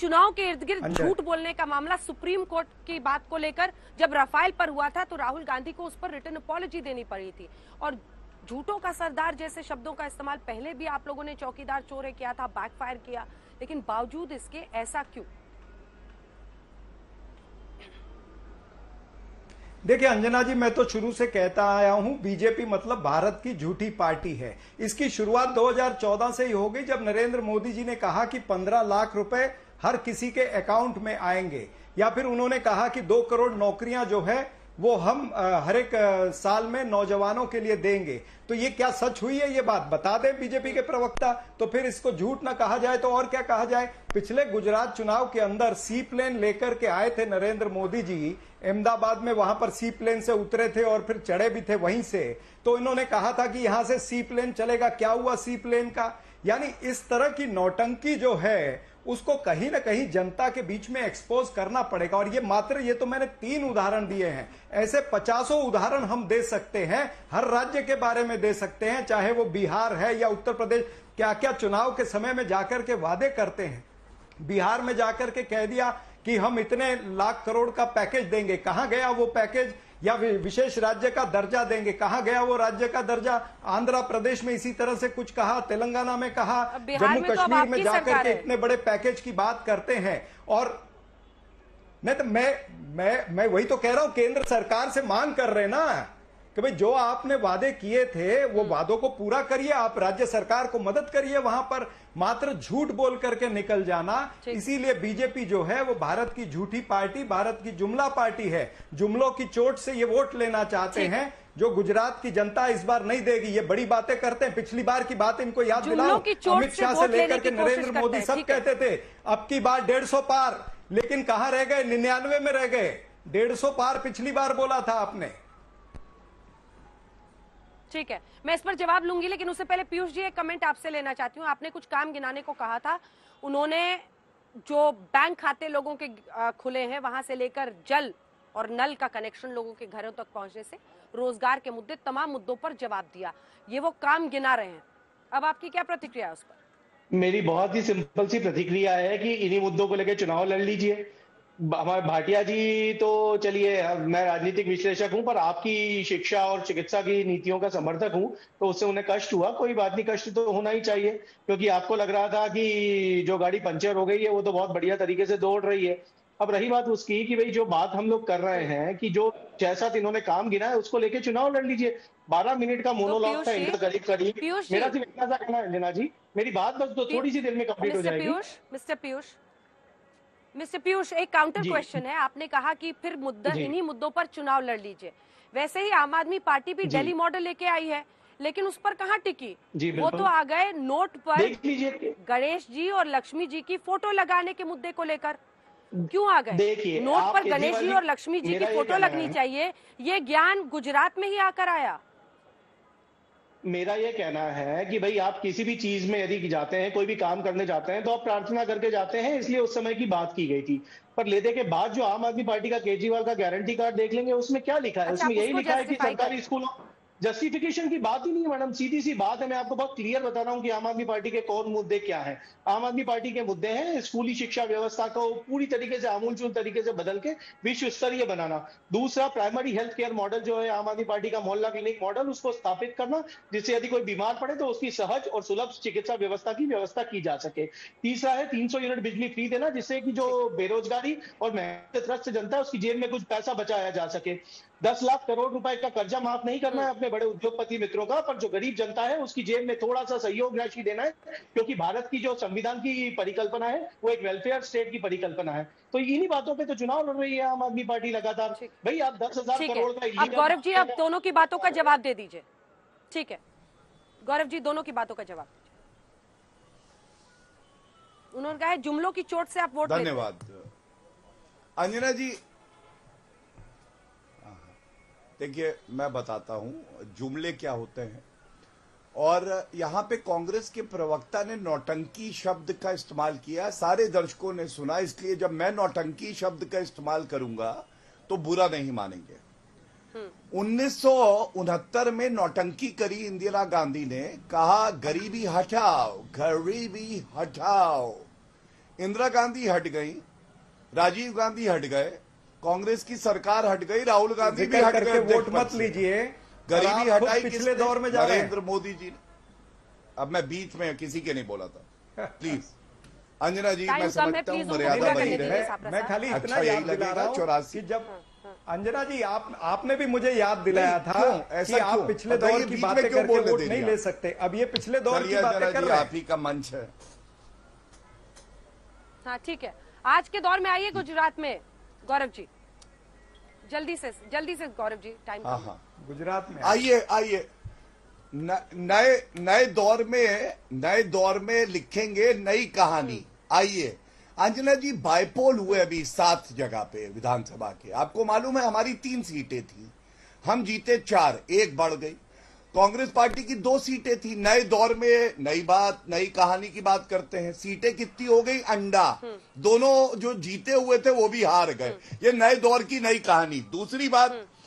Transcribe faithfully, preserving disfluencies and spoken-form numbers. चुनाव के इर्द गिर्द झूठ बोलने का मामला सुप्रीम कोर्ट की बात को लेकर जब राफेल पर हुआ था तो राहुल गांधी को उस पर रिटर्न अपॉलजी देनी पड़ी थी, और झूठों का सरदार जैसे शब्दों का इस्तेमाल पहले भी आप लोगों ने चौकीदार चोरे किया था, बैकफायर किया, लेकिन बावजूद इसके ऐसा क्यों? देखिए अंजना जी, मैं तो शुरू से कहता आया हूं बीजेपी मतलब भारत की झूठी पार्टी है। इसकी शुरुआत दो हज़ार चौदह से ही हो गई जब नरेंद्र मोदी जी ने कहा कि पंद्रह लाख रुपए हर किसी के अकाउंट में आएंगे, या फिर उन्होंने कहा कि दो करोड़ नौकरियां जो है वो हम हर एक साल में नौजवानों के लिए देंगे। तो ये क्या सच हुई है? ये बात बता दें बीजेपी के प्रवक्ता। तो फिर इसको झूठ ना कहा जाए तो और क्या कहा जाए? पिछले गुजरात चुनाव के अंदर सी प्लेन लेकर के आए थे नरेंद्र मोदी जी अहमदाबाद में, वहां पर सी प्लेन से उतरे थे और फिर चढ़े भी थे वहीं से। तो इन्होंने कहा था कि यहां से सी प्लेन चलेगा, क्या हुआ सी प्लेन का? यानी इस तरह की नौटंकी जो है उसको कहीं ना कहीं जनता के बीच में एक्सपोज करना पड़ेगा। और ये मात्र ये तो मैंने तीन उदाहरण दिए हैं, ऐसे पचासों उदाहरण हम दे सकते हैं, हर राज्य के बारे में दे सकते हैं, चाहे वो बिहार है या उत्तर प्रदेश। क्या क्या चुनाव के समय में जाकर के वादे करते हैं। बिहार में जाकर के कह दिया कि हम इतने लाख करोड़ का पैकेज देंगे, कहां गया वो पैकेज? या विशेष राज्य का दर्जा देंगे, कहां गया वो राज्य का दर्जा? आंध्र प्रदेश में इसी तरह से कुछ कहा, तेलंगाना में कहा, जम्मू कश्मीर में जाकर के इतने बड़े पैकेज की बात करते हैं। और नहीं तो मैं मैं मैं वही तो कह रहा हूं, केंद्र सरकार से मांग कर रहे ना कि भाई जो आपने वादे किए थे वो वादों को पूरा करिए, आप राज्य सरकार को मदद करिए वहां पर। मात्र झूठ बोल करके निकल जाना, इसीलिए बीजेपी जो है वो भारत की झूठी पार्टी, भारत की जुमला पार्टी है। जुमलों की चोट से ये वोट लेना चाहते हैं जो गुजरात की जनता इस बार नहीं देगी। ये बड़ी बातें करते हैं, पिछली बार की बात इनको याद दिलाओ, अमित शाह से लेकर के नरेंद्र मोदी सब कहते थे अब की बार डेढ़ सौ पार, लेकिन कहां रह गए? निन्यानवे में रह गए। डेढ़ सौ पार पिछली बार बोला था आपने। ठीक है, मैं इस पर जवाब लूंगी, लेकिन उससे पहले पीयूष जी एक कमेंट आपसे लेना चाहती हूँ। आपने कुछ काम गिनाने को कहा था, उन्होंने जो बैंक खाते लोगों के खुले हैं वहां से लेकर जल और नल का कनेक्शन लोगों के घरों तक पहुंचने से रोजगार के मुद्दे, तमाम मुद्दों पर जवाब दिया। ये वो काम गिना रहे हैं, अब आपकी क्या प्रतिक्रिया है उस पर? मेरी बहुत ही सिंपल सी प्रतिक्रिया है कि इन्हीं मुद्दों को लेकर चुनाव लड़ लीजिए। हमारे भाटिया जी तो चलिए, मैं राजनीतिक विश्लेषक हूं पर आपकी शिक्षा और चिकित्सा की नीतियों का समर्थक हूं, तो उससे उन्हें कष्ट हुआ। कोई बात नहीं, कष्ट तो होना ही चाहिए, क्योंकि आपको लग रहा था कि जो गाड़ी पंचर हो गई है वो तो बहुत बढ़िया तरीके से दौड़ रही है। अब रही बात उसकी कि भाई जो बात हम लोग कर रहे हैं कि जो जैसा इन्होंने काम गिना है उसको लेके चुनाव लड़ लीजिए। बारह मिनट का मोनोलॉग था इनका करीब करीब। मेरा सिर्फ इतना सा कहना है अंजना जी, मेरी बात बस तो थोड़ी सी देर में कंप्लीट हो जाएगी। मिस्टर पीयूष मिस्टर पीयूष एक काउंटर क्वेश्चन है। आपने कहा कि फिर मुद्दा इन्हीं मुद्दों पर चुनाव लड़ लीजिए। वैसे ही आम आदमी पार्टी भी दिल्ली मॉडल लेके आई है, लेकिन उस पर कहाँ टिकी? वो तो आ गए नोट पर गणेश जी और लक्ष्मी जी की फोटो लगाने के मुद्दे को लेकर। क्यों आ गए? देखिए, नोट पर गणेश जी और लक्ष्मी जी की फोटो लगनी चाहिए, ये ज्ञान गुजरात में ही आकर आया। मेरा यह कहना है कि भाई आप किसी भी चीज में यदि जाते हैं, कोई भी काम करने जाते हैं, तो आप प्रार्थना करके जाते हैं, इसलिए उस समय की बात की गई थी। पर लेने के बाद जो आम आदमी पार्टी का केजरीवाल का गारंटी कार्ड देख लेंगे, उसमें क्या लिखा है? अच्छा, उसमें यही लिखा है कि सरकारी स्कूलों, जस्टिफिकेशन की बात ही नहीं है मैडम, सीधी सी बात है। मैं आपको बहुत क्लियर बता रहा हूँ कि आम आदमी पार्टी के कौन मुद्दे क्या है। आम आदमी पार्टी के मुद्दे हैं स्कूली शिक्षा व्यवस्था को पूरी तरीके से आमूलचूल तरीके से बदल के विश्व स्तरीय बनाना। दूसरा, प्राइमरी हेल्थ केयर मॉडल जो है आम आदमी पार्टी का मोहल्ला क्लिनिक मॉडल, उसको स्थापित करना, जिससे यदि कोई बीमार पड़े तो उसकी सहज और सुलभ चिकित्सा व्यवस्था की व्यवस्था की जा सके। तीसरा है तीन सौ यूनिट बिजली फ्री देना, जिससे कि जो बेरोजगारी और मेहनत से त्रस्त जनता है उसकी जेब में कुछ पैसा बचाया जा सके। दस लाख करोड़ रुपए का कर्जा माफ नहीं करना है अपने बड़े उद्योगपति मित्रों का, पर जो गरीब जनता है उसकी जेब में थोड़ा सा सहयोग राशि देना है, क्योंकि भारत की जो संविधान की परिकल्पना है वो एक वेलफेयर स्टेट की परिकल्पना है। तो इन्हीं बातों पे तो चुनाव लड़ रही है आम आदमी पार्टी लगातार। भाई आप दस हजार करोड़ का, गौरव जी आप दोनों की बातों का जवाब दे दीजिए। ठीक है गौरव जी, दोनों की बातों का जवाब। उन्होंने कहा जुमलों की चोट से आप वोट। धन्यवाद अंजना जी। देखिए मैं बताता हूं जुमले क्या होते हैं, और यहां पे कांग्रेस के प्रवक्ता ने नौटंकी शब्द का इस्तेमाल किया, सारे दर्शकों ने सुना, इसलिए जब मैं नौटंकी शब्द का इस्तेमाल करूंगा तो बुरा नहीं मानेंगे। उन्नीस सौ उनहत्तर में नौटंकी करी इंदिरा गांधी ने, कहा गरीबी हटाओ गरीबी हटाओ। इंदिरा गांधी हट गई, राजीव गांधी हट गए, कांग्रेस की सरकार हट गई, राहुल गांधी भी हट गए। वोट मत लीजिए, गरीबी हटाई पिछले दौर में जा रहे हैं नरेंद्र मोदी जी ने। अब मैं बीच में किसी के नहीं बोला था, प्लीज अंजना जी, मैं समझता हूँ मर्यादा बनी रहे। मैं खाली इतना याद दिला रहा हूँ कि जब अंजना जी आप आपने भी मुझे याद दिलाया था कि आप पिछले दौर की बातें करके वोट नहीं ले सकते। अब ये पिछले दौर की बातें कर रहे हैं, आप ही का मंच है। हाँ ठीक है, आज के दौर में आइए गुजरात में गौरव जी, जल्दी से जल्दी से गौरव जी, टाइम। हाँ गुजरात में आइए आइए, नए नए दौर में नए दौर में लिखेंगे नई कहानी। आइए अंजना जी, बायपोल हुए अभी सात जगह पे विधानसभा के। आपको मालूम है हमारी तीन सीटें थी, हम जीते चार, एक बढ़ गई। कांग्रेस पार्टी की दो सीटें थी। नए दौर में नई बात, नई कहानी की बात करते हैं। सीटें कितनी हो गई? अंडा। दोनों जो जीते हुए थे वो भी हार गए। ये नए दौर की नई कहानी। दूसरी बात,